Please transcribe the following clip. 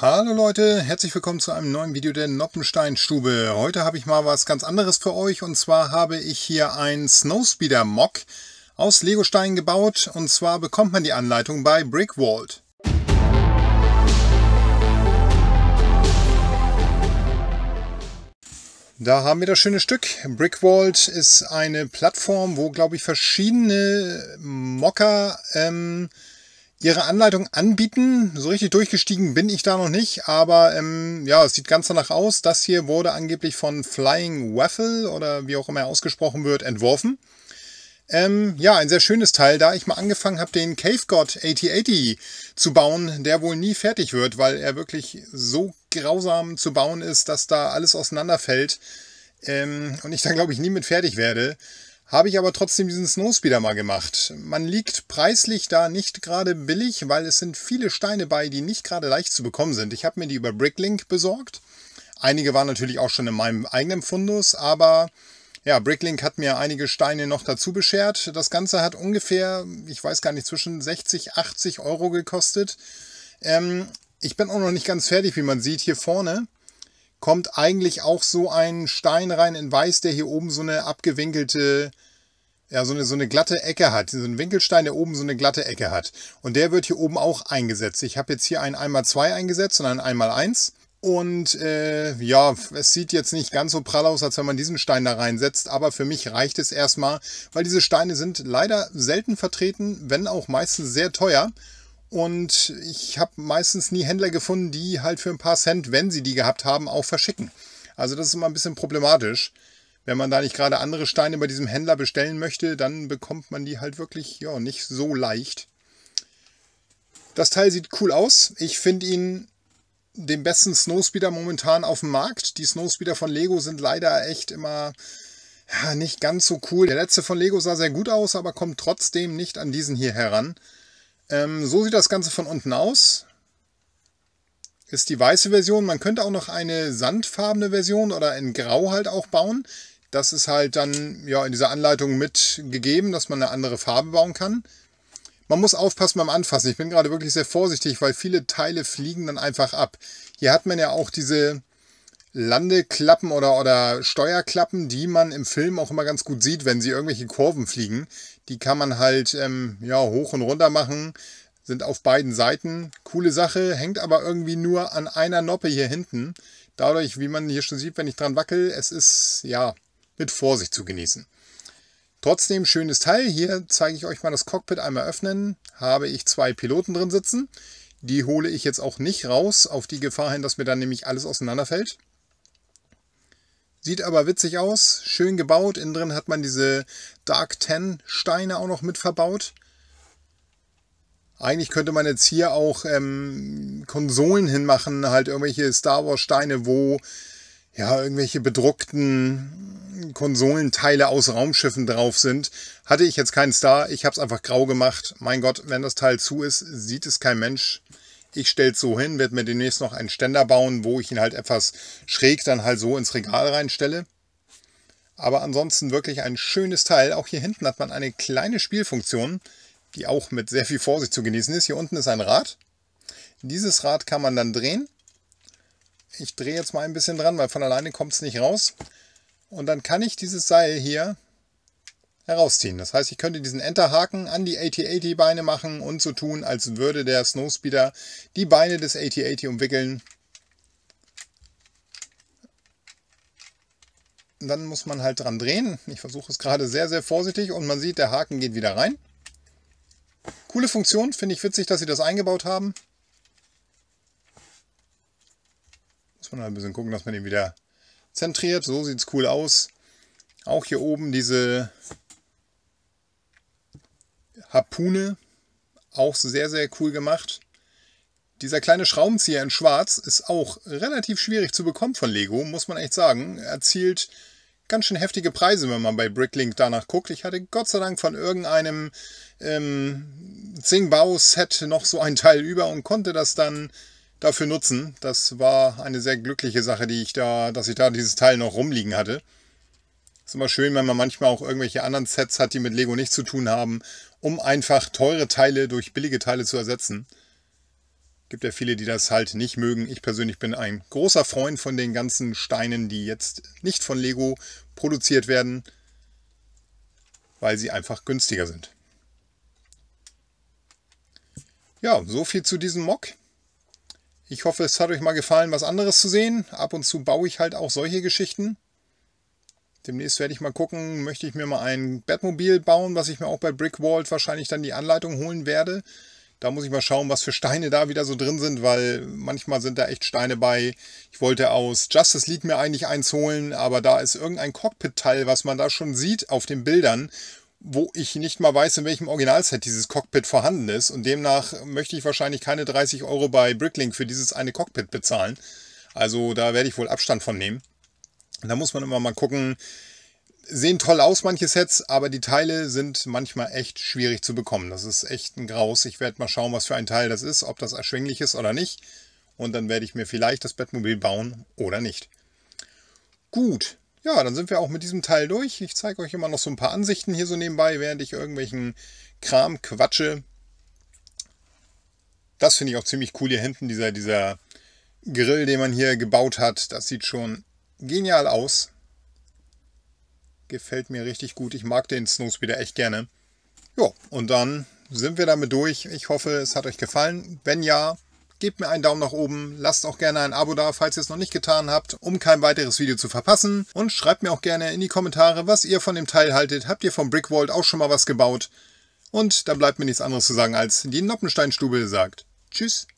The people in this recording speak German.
Hallo Leute, herzlich willkommen zu einem neuen Video der Noppensteinstube. Heute habe ich mal was ganz anderes für euch, und zwar habe ich hier einen Snowspeeder Mock aus Legosteinen gebaut, und zwar bekommt man die Anleitung bei Brick Vault. Da haben wir das schöne Stück. Brick Vault ist eine Plattform, wo, glaube ich, verschiedene Mocker ihre Anleitung anbieten. So richtig durchgestiegen bin ich da noch nicht, aber ja, es sieht ganz danach aus. Das hier wurde angeblich von Flying Waffle oder wie auch immer er ausgesprochen wird, entworfen. Ja, ein sehr schönes Teil, da ich mal angefangen habe, den Cave God 8080 zu bauen, der wohl nie fertig wird, weil er wirklich so grausam zu bauen ist, dass da alles auseinanderfällt und ich da, glaube ich, nie mit fertig werde. Habe ich aber trotzdem diesen Snowspeeder mal gemacht. Man liegt preislich da nicht gerade billig, weil es sind viele Steine bei, die nicht gerade leicht zu bekommen sind. Ich habe mir die über Bricklink besorgt. Einige waren natürlich auch schon in meinem eigenen Fundus, aber ja, Bricklink hat mir einige Steine noch dazu beschert. Das Ganze hat ungefähr, ich weiß gar nicht, zwischen 60, 80 Euro gekostet. Ich bin auch noch nicht ganz fertig, wie man sieht. Hier vorne kommt eigentlich auch so ein Stein rein in Weiß, der hier oben so eine abgewinkelte, ja, so eine glatte Ecke hat. So ein Winkelstein, der oben so eine glatte Ecke hat. Und der wird hier oben auch eingesetzt. Ich habe jetzt hier einen 1x2 eingesetzt und einen 1x1. Und ja, es sieht jetzt nicht ganz so prall aus, als wenn man diesen Stein da reinsetzt, aber für mich reicht es erstmal, weil diese Steine sind leider selten vertreten, wenn auch meistens sehr teuer. Und ich habe meistens nie Händler gefunden, die halt für ein paar Cent, wenn sie die gehabt haben, auch verschicken. Also das ist immer ein bisschen problematisch. Wenn man da nicht gerade andere Steine bei diesem Händler bestellen möchte, dann bekommt man die halt wirklich, ja, nicht so leicht. Das Teil sieht cool aus. Ich finde ihn den besten Snowspeeder momentan auf dem Markt. Die Snowspeeder von Lego sind leider echt immer, ja, nicht ganz so cool. Der letzte von Lego sah sehr gut aus, aber kommt trotzdem nicht an diesen hier heran. So sieht das Ganze von unten aus. Ist die weiße Version. Man könnte auch noch eine sandfarbene Version oder in Grau halt auch bauen. Das ist halt dann ja in dieser Anleitung mitgegeben, dass man eine andere Farbe bauen kann. Man muss aufpassen beim Anfassen. Ich bin gerade wirklich sehr vorsichtig, weil viele Teile fliegen dann einfach ab. Hier hat man ja auch diese Landeklappen oder Steuerklappen, die man im Film auch immer ganz gut sieht, wenn sie irgendwelche Kurven fliegen. Die kann man halt ja, hoch und runter machen, sind auf beiden Seiten. Coole Sache, hängt aber irgendwie nur an einer Noppe hier hinten. Dadurch, wie man hier schon sieht, wenn ich dran wackel, es ist ja mit Vorsicht zu genießen. Trotzdem schönes Teil. Hier zeige ich euch mal das Cockpit einmal öffnen. Habe ich zwei Piloten drin sitzen. Die hole ich jetzt auch nicht raus, auf die Gefahr hin, dass mir dann nämlich alles auseinanderfällt. Sieht aber witzig aus. Schön gebaut. Innen drin hat man diese Dark Tan Steine auch noch mit verbaut. Eigentlich könnte man jetzt hier auch Konsolen hinmachen, halt irgendwelche Star Wars Steine, wo ja irgendwelche bedruckten Konsolenteile aus Raumschiffen drauf sind. Hatte ich jetzt keinen Star, ich habe es einfach grau gemacht. Mein Gott, wenn das Teil zu ist, sieht es kein Mensch. Ich stelle es so hin, werde mir demnächst noch einen Ständer bauen, wo ich ihn halt etwas schräg dann halt so ins Regal reinstelle. Aber ansonsten wirklich ein schönes Teil. Auch hier hinten hat man eine kleine Spielfunktion, die auch mit sehr viel Vorsicht zu genießen ist. Hier unten ist ein Rad. Dieses Rad kann man dann drehen. Ich drehe jetzt mal ein bisschen dran, weil von alleine kommt es nicht raus. Und dann kann ich dieses Seil hier herausziehen. Das heißt, ich könnte diesen Enterhaken an die AT-80 Beine machen und so tun, als würde der Snowspeeder die Beine des AT-80 umwickeln. Und dann muss man halt dran drehen. Ich versuche es gerade sehr, sehr vorsichtig und man sieht, der Haken geht wieder rein. Coole Funktion, finde ich witzig, dass sie das eingebaut haben. Muss man halt ein bisschen gucken, dass man den wieder zentriert, so sieht es cool aus. Auch hier oben diese Harpune, auch sehr, sehr cool gemacht. Dieser kleine Schraubenzieher in Schwarz ist auch relativ schwierig zu bekommen von Lego, muss man echt sagen. Erzielt ganz schön heftige Preise, wenn man bei Bricklink danach guckt. Ich hatte Gott sei Dank von irgendeinem Zing-Bau-Set noch so ein Teil über und konnte das dann dafür nutzen. Das war eine sehr glückliche Sache, dass ich da dieses Teil noch rumliegen hatte. Ist immer schön, wenn man manchmal auch irgendwelche anderen Sets hat, die mit Lego nichts zu tun haben, um einfach teure Teile durch billige Teile zu ersetzen. Gibt ja viele, die das halt nicht mögen. Ich persönlich bin ein großer Freund von den ganzen Steinen, die jetzt nicht von Lego produziert werden, weil sie einfach günstiger sind. Ja, so viel zu diesem Mock. Ich hoffe, es hat euch mal gefallen, was anderes zu sehen. Ab und zu baue ich halt auch solche Geschichten. Demnächst werde ich mal gucken, möchte ich mir mal ein Bettmobil bauen, was ich mir auch bei Brick Vault wahrscheinlich dann die Anleitung holen werde. Da muss ich mal schauen, was für Steine da wieder so drin sind, weil manchmal sind da echt Steine bei. Ich wollte aus Justice League mir eigentlich eins holen, aber da ist irgendein Cockpit-Teil, was man da schon sieht auf den Bildern, wo ich nicht mal weiß, in welchem Originalset dieses Cockpit vorhanden ist. Und demnach möchte ich wahrscheinlich keine 30 Euro bei Bricklink für dieses eine Cockpit bezahlen. Also da werde ich wohl Abstand von nehmen. Da muss man immer mal gucken, sehen toll aus manche Sets, aber die Teile sind manchmal echt schwierig zu bekommen. Das ist echt ein Graus. Ich werde mal schauen, was für ein Teil das ist, ob das erschwinglich ist oder nicht. Und dann werde ich mir vielleicht das Bettmobil bauen oder nicht. Gut, ja, dann sind wir auch mit diesem Teil durch. Ich zeige euch immer noch so ein paar Ansichten hier so nebenbei, während ich irgendwelchen Kram quatsche. Das finde ich auch ziemlich cool hier hinten, dieser Grill, den man hier gebaut hat. Das sieht schon genial aus. Gefällt mir richtig gut. Ich mag den Snowspeeder echt gerne. Jo, und dann sind wir damit durch. Ich hoffe, es hat euch gefallen. Wenn ja, gebt mir einen Daumen nach oben. Lasst auch gerne ein Abo da, falls ihr es noch nicht getan habt, um kein weiteres Video zu verpassen. Und schreibt mir auch gerne in die Kommentare, was ihr von dem Teil haltet. Habt ihr vom Brick Vault auch schon mal was gebaut? Und dann bleibt mir nichts anderes zu sagen, als die Noppensteinstube sagt Tschüss.